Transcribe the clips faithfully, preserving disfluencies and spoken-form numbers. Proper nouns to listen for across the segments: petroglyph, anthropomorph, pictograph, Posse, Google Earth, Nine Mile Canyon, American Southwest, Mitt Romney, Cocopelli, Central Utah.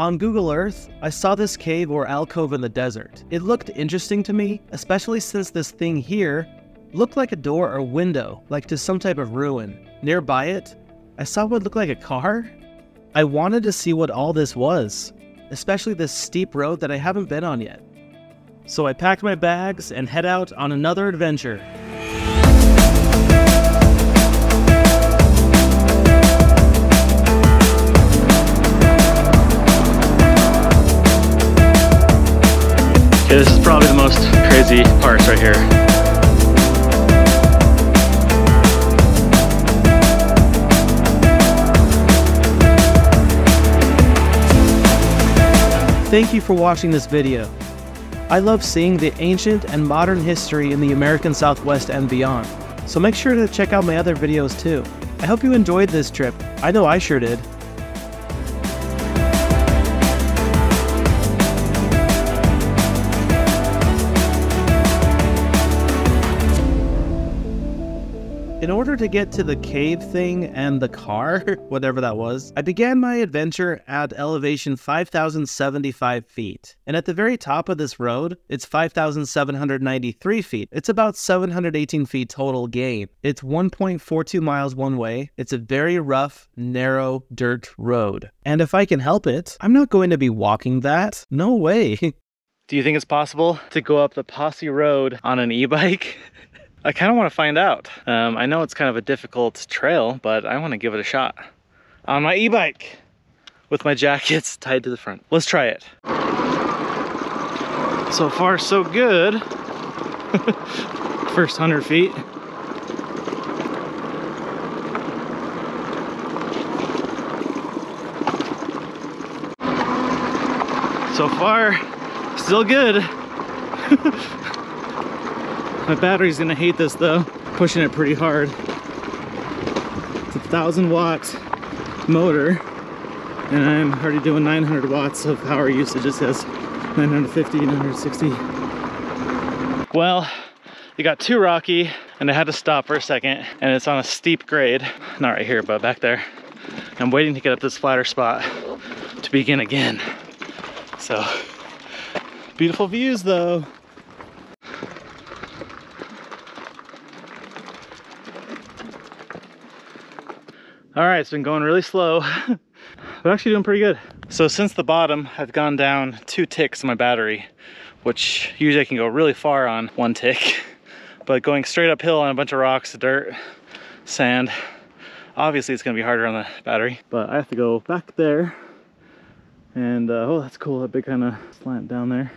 On Google Earth, I saw this cave or alcove in the desert. It looked interesting to me, especially since this thing here looked like a door or window, like to some type of ruin. Nearby it, I saw what looked like a car. I wanted to see what all this was, especially this steep road that I haven't been on yet. So I packed my bags and head out on another adventure. Okay, this is probably the most crazy parts right here. Thank you for watching this video. I love seeing the ancient and modern history in the American Southwest and beyond, so make sure to check out my other videos too. I hope you enjoyed this trip. I know I sure did. In order to get to the cave thing and the car, whatever that was, I began my adventure at elevation five thousand seventy-five feet. And at the very top of this road, it's five thousand seven hundred ninety-three feet. It's about seven hundred eighteen feet total gain. It's one point four two miles one way. It's a very rough, narrow dirt road. And if I can help it, I'm not going to be walking that. No way. Do you think it's possible to go up the Posse Road on an e-bike? I kind of want to find out. Um, I know it's kind of a difficult trail, but I want to give it a shot. On my e-bike, with my jackets tied to the front. Let's try it. So far, so good. First one hundred feet. So far, still good. My battery's gonna hate this though. Pushing it pretty hard. It's a thousand watt motor and I'm already doing nine hundred watts of power usage. It says nine hundred fifty, nine hundred sixty. Well, it got too rocky and I had to stop for a second, and it's on a steep grade. Not right here, but back there. I'm waiting to get up this flatter spot to begin again. So, beautiful views though. All right, it's been going really slow, but actually doing pretty good. So since the bottom, I've gone down two ticks on my battery, which usually I can go really far on one tick, but going straight uphill on a bunch of rocks, dirt, sand, obviously it's gonna be harder on the battery, but I have to go back there and, uh, oh, that's cool, that big kind of slant down there.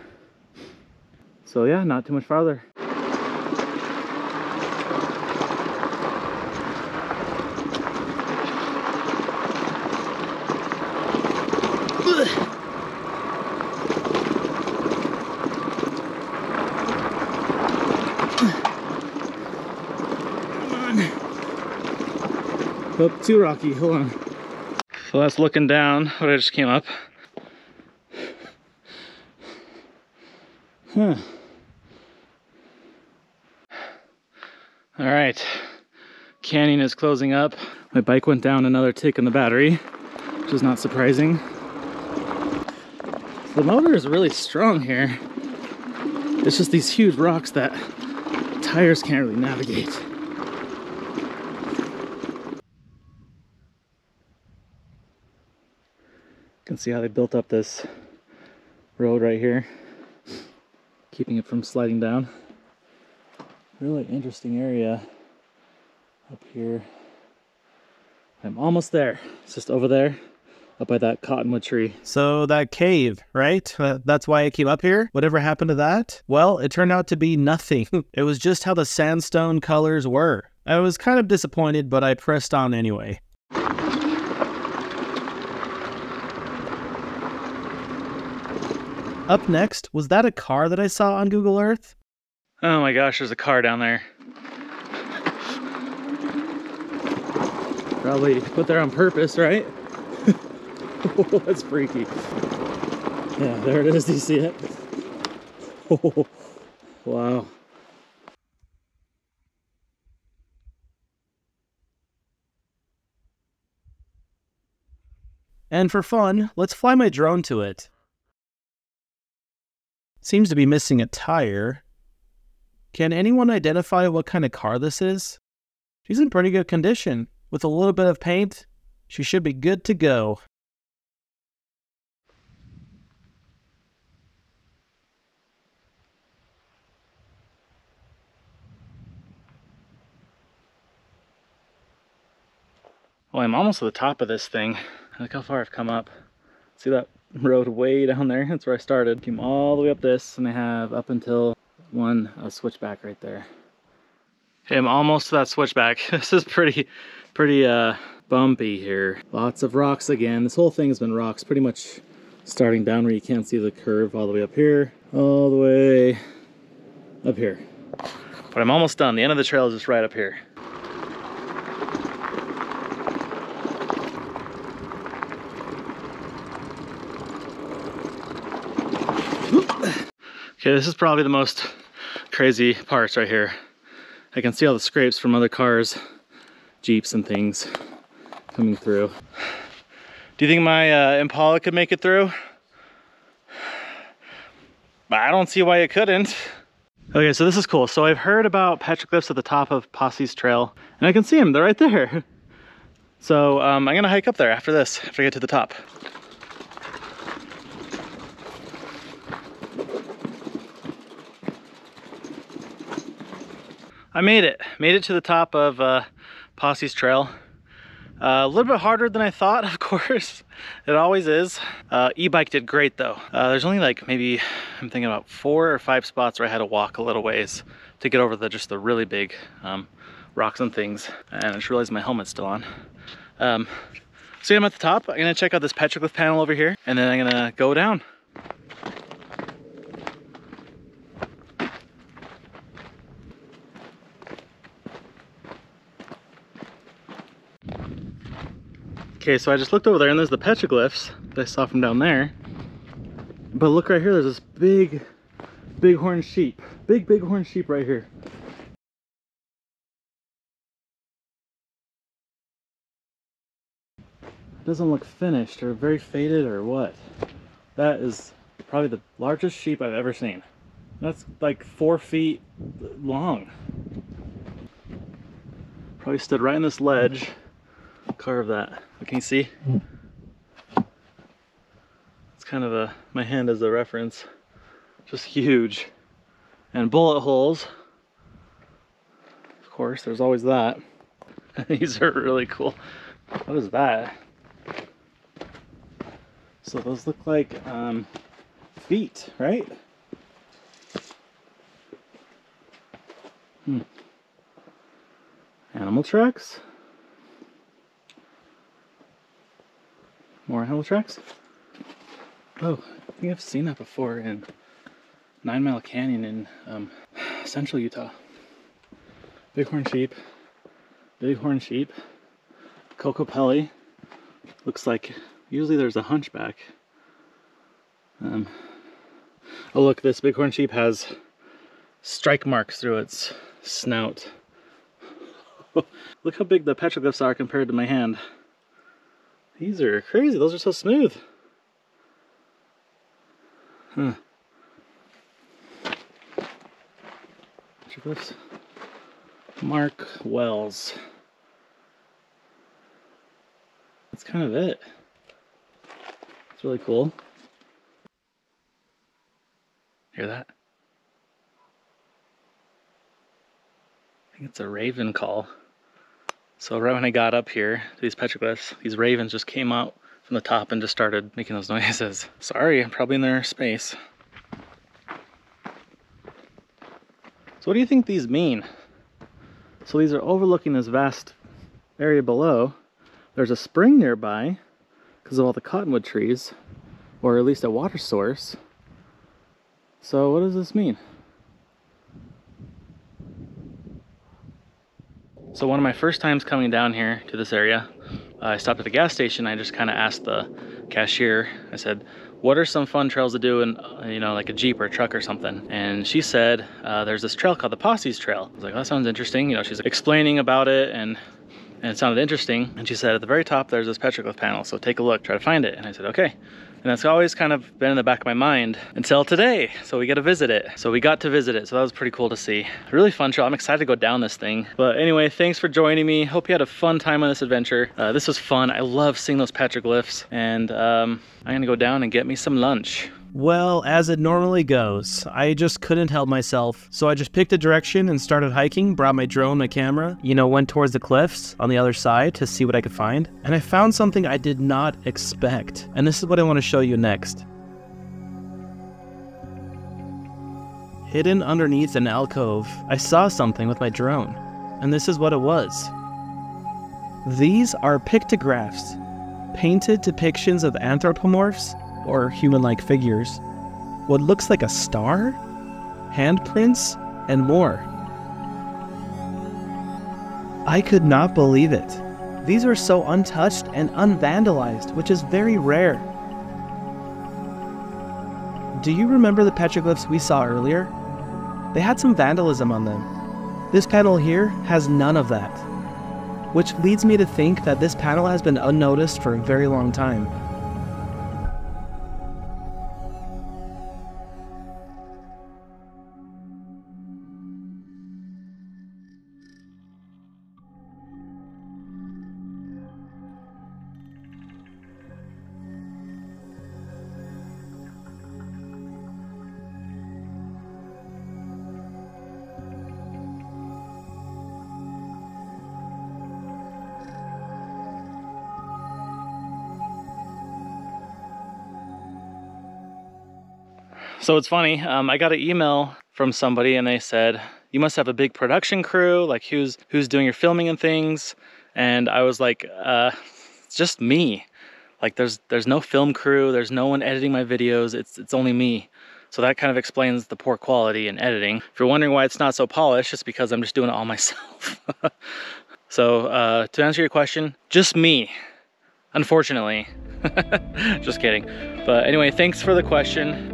So yeah, not too much farther. Oh, too rocky, hold on. So that's looking down what I just came up. Huh. All right, canyon is closing up. My bike went down another tick in the battery, which is not surprising. So the motor is really strong here. It's just these huge rocks that tires can't really navigate. You can see how they built up this road right here, keeping it from sliding down. Really interesting area up here. I'm almost there. It's just over there, up by that cottonwood tree. So that cave, right? Uh, that's why I came up here? Whatever happened to that? Well, it turned out to be nothing. It was just how the sandstone colors were. I was kind of disappointed, but I pressed on anyway. Up next, was that a car that I saw on Google Earth? Oh my gosh, there's a car down there. Probably put there on purpose, right? Oh, that's freaky. Yeah, there it is. Do you see it? Oh, wow. And for fun, let's fly my drone to it. Seems to be missing a tire. Can anyone identify what kind of car this is? She's in pretty good condition. With a little bit of paint, she should be good to go. Well, I'm almost at the top of this thing. Look how far I've come up. See that road way down there? That's where I started. Came all the way up this, and I have up until one a switchback right there. Hey, I'm almost to that switchback. This is pretty, pretty uh, bumpy here. Lots of rocks again. This whole thing has been rocks, pretty much starting down where you can't see the curve all the way up here, all the way up here. But I'm almost done. The end of the trail is just right up here. Okay, this is probably the most crazy parts right here. I can see all the scrapes from other cars, Jeeps and things coming through. Do you think my uh, Impala could make it through? I don't see why it couldn't. Okay, so this is cool. So I've heard about petroglyphs at the top of Posse's trail, and I can see them, they're right there. So um, I'm gonna hike up there after this, after I get to the top. I made it, made it to the top of uh, Posse's trail. Uh, a little bit harder than I thought, of course. It always is. Uh, E-bike did great though. Uh, there's only like maybe, I'm thinking about four or five spots where I had to walk a little ways to get over the just the really big um, rocks and things. And I just realized my helmet's still on. Um, so yeah, I'm at the top. I'm gonna check out this petroglyph panel over here, and then I'm gonna go down. Okay, so I just looked over there and there's the petroglyphs that I saw from down there. But look right here, there's this big, bighorn sheep. Big, bighorn sheep right here. It doesn't look finished or very faded or what. That is probably the largest sheep I've ever seen. That's like four feet long. Probably stood right on this ledge. Carve that. Can you see? It's kind of a, my hand as a reference. Just huge. And bullet holes. Of course, there's always that. These are really cool. What is that? So those look like um, feet, right? Hmm. Animal tracks? More animal tracks. Oh, I think I've seen that before in Nine Mile Canyon in um, Central Utah. Bighorn sheep, bighorn sheep, Cocopelli. Looks like usually there's a hunchback. Um, oh look, this bighorn sheep has strike marks through its snout. Look how big the petroglyphs are compared to my hand. These are crazy, those are so smooth. Huh. Petroglyphs. Mark Wells. That's kind of it. It's really cool. Hear that? I think it's a raven call. So right when I got up here to these petroglyphs, these ravens just came out from the top and just started making those noises. Sorry, I'm probably in their space. So what do you think these mean? So these are overlooking this vast area below. There's a spring nearby because of all the cottonwood trees, or at least a water source. So what does this mean? So one of my first times coming down here to this area, uh, I stopped at the gas station. I just kind of asked the cashier, I said, what are some fun trails to do in, uh, you know, like a Jeep or a truck or something? And she said, uh, there's this trail called the Posse's Trail. I was like, oh, that sounds interesting. You know, she's explaining about it and and it sounded interesting. And she said, at the very top, there's this petroglyph panel. So take a look, try to find it. And I said, okay. And that's always kind of been in the back of my mind until today. So we got to visit it. So we got to visit it. So that was pretty cool to see. Really fun trail. I'm excited to go down this thing. But anyway, thanks for joining me. Hope you had a fun time on this adventure. Uh, this was fun. I love seeing those petroglyphs. And um, I'm gonna go down and get me some lunch. Well, as it normally goes, I just couldn't help myself. So I just picked a direction and started hiking, brought my drone, my camera, you know, went towards the cliffs on the other side to see what I could find. And I found something I did not expect. And this is what I want to show you next. Hidden underneath an alcove, I saw something with my drone. And this is what it was. These are pictographs, painted depictions of anthropomorphs, or human-like figures, what looks like a star, handprints, and more. I could not believe it. These are so untouched and unvandalized, which is very rare. Do you remember the petroglyphs we saw earlier? They had some vandalism on them. This panel here has none of that, which leads me to think that this panel has been unnoticed for a very long time. So it's funny, um, I got an email from somebody and they said, you must have a big production crew, like who's who's doing your filming and things. And I was like, uh, it's just me. Like there's there's no film crew, there's no one editing my videos, it's, it's only me. So that kind of explains the poor quality in editing. If you're wondering why it's not so polished, it's because I'm just doing it all myself. So uh, to answer your question, just me, unfortunately. Just kidding. But anyway, thanks for the question.